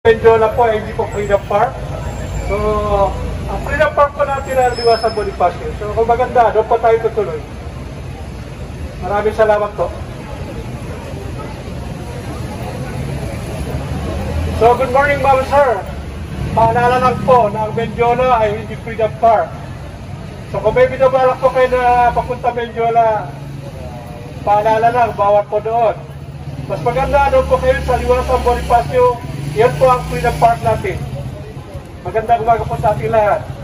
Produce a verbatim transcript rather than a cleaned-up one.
Mendiola po ay hindi po Pekanida Park. So, ang Pekanida Park po natin ay Liwasang Bonifacio. So, kung maganda, doon po tayo tutuloy. Maraming salamat po. So, good morning, ma'am, sir. Paalala lang po na ang Mendiola ay hindi Pekanida Park. So, kung may binabalak po kayo na papunta Mendiola, paalala lang, bawat po doon. Mas maganda doon po kayo sa Liwasang Bonifacio. Yan po ang Pekanida Park natin. Magandang umaga po sa ating lahat.